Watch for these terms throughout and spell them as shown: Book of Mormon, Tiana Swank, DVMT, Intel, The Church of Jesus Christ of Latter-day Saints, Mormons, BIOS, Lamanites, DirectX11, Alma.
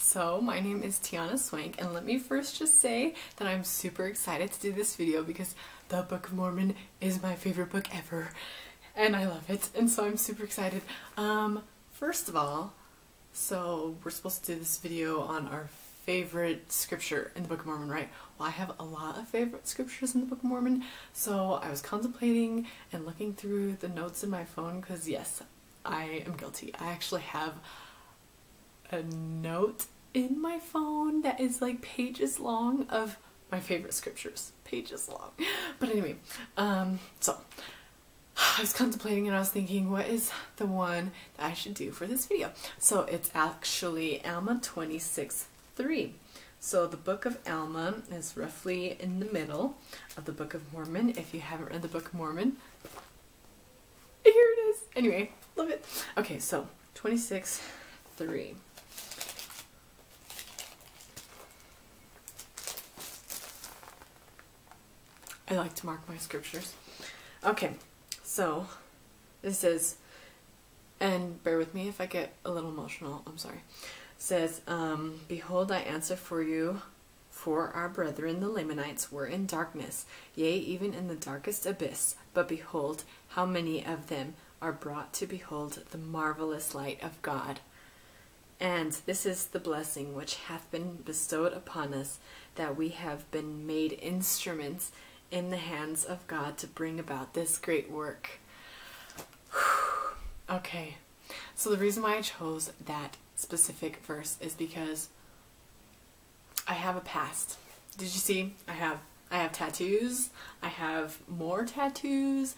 So my name is Tiana Swank, and let me first just say that I'm super excited to do this video because the Book of Mormon is my favorite book ever and I love it, and so I'm super excited. First of all, so we're supposed to do this video on our favorite scripture in the Book of Mormon, right? Well, I have a lot of favorite scriptures in the Book of Mormon, so I was contemplating and looking through the notes in my phone because yes, I am guilty. I actually have a note in my phone that is like pages long of my favorite scriptures. Pages long. But anyway, so I was contemplating and I was thinking, what is the one that I should do for this video? So it's actually Alma 26:3. So the Book of Alma is roughly in the middle of the Book of Mormon. If you haven't read the Book of Mormon, here it is. Anyway, love it. Okay, so 26:3. I like to mark my scriptures. Okay, so this says, and bear with me if I get a little emotional, I'm sorry. It says, behold, I answer for you, for our brethren the Lamanites were in darkness, yea, even in the darkest abyss. But behold, how many of them are brought to behold the marvelous light of God. And this is the blessing which hath been bestowed upon us, that we have been made instruments in the hands of God to bring about this great work. Okay, so the reason why I chose that specific verse is because I have a past. Did you see? I have tattoos. I have more tattoos.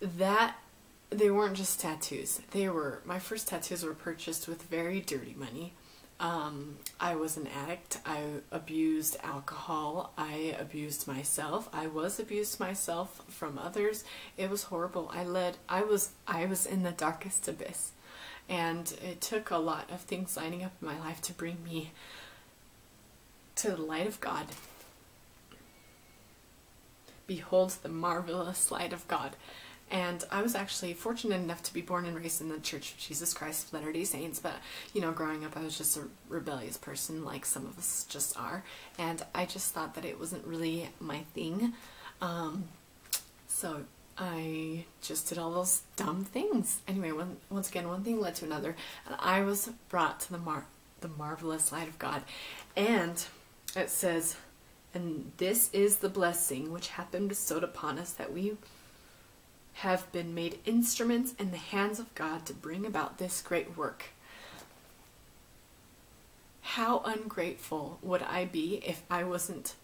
They weren't just tattoos. My first tattoos were purchased with very dirty money. I was an addict. I abused alcohol. I abused myself. I was abused myself from others. It was horrible. I was in the darkest abyss, and it took a lot of things lining up in my life to bring me to the light of God. Behold the marvelous light of God. And I was actually fortunate enough to be born and raised in the Church of Jesus Christ of Latter-day Saints, but, you know, growing up I was just a rebellious person, like some of us just are, and I just thought that it wasn't really my thing. So I just did all those dumb things. Anyway, once again, one thing led to another, and I was brought to the marvelous light of God. And it says, and this is the blessing which hath been bestowed upon us, that we have been made instruments in the hands of God to bring about this great work. How ungrateful would I be if I wasn't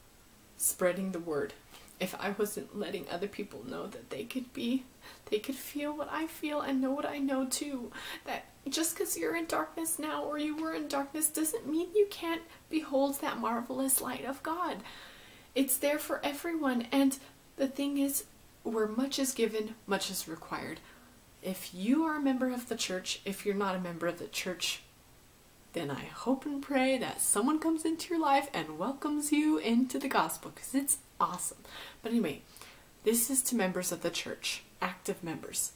spreading the word, if I wasn't letting other people know that they could feel what I feel and know what I know too, that just because you're in darkness now, or you were in darkness, doesn't mean you can't behold that marvelous light of God. It's there for everyone, and the thing is, where much is given, much is required. If you are a member of the church, if you're not a member of the church, then I hope and pray that someone comes into your life and welcomes you into the gospel, because it's awesome. But anyway, this is to members of the church, active members.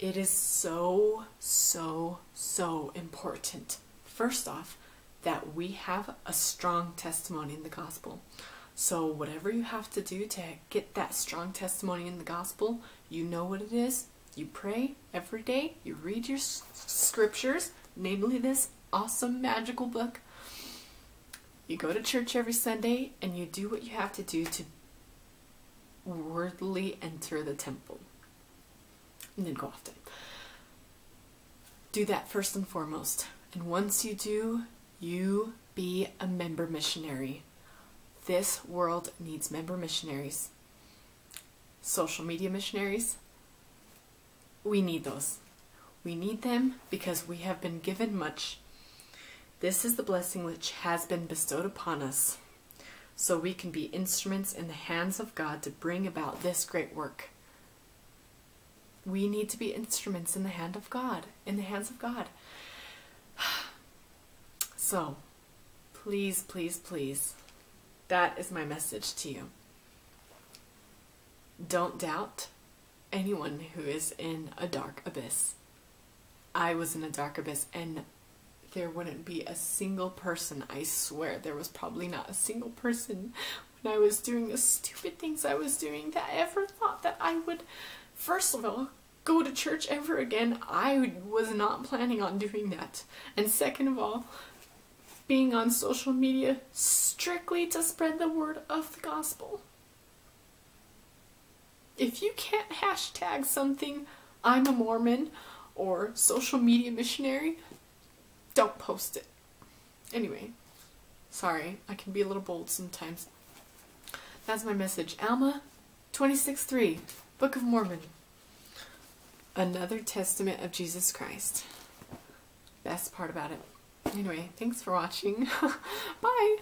It is so, so, so important, first off, that we have a strong testimony in the gospel. So whatever you have to do to get that strong testimony in the gospel, you know what it is. You pray every day. You read your scriptures, namely this awesome magical book. You go to church every Sunday, and you do what you have to do to worthily enter the temple. And then go often. Do that first and foremost. And once you do, you be a member missionary. This world needs member missionaries. Social media missionaries, we need those. We need them because we have been given much. This is the blessing which has been bestowed upon us, so we can be instruments in the hands of God to bring about this great work. We need to be instruments in the hand of God, in the hands of God. So, please, please, please. That is my message to you. Don't doubt anyone who is in a dark abyss. I was in a dark abyss, and there wouldn't be a single person. I swear there was probably not a single person when I was doing the stupid things I was doing that ever thought that I would, first of all, go to church ever again. I was not planning on doing that. And second of all, being on social media strictly to spread the word of the gospel. If you can't hashtag something, I'm a Mormon, or social media missionary, don't post it. Anyway, sorry, I can be a little bold sometimes. That's my message. Alma 26:3, Book of Mormon. Another testament of Jesus Christ. Best part about it. Anyway, thanks for watching. Bye!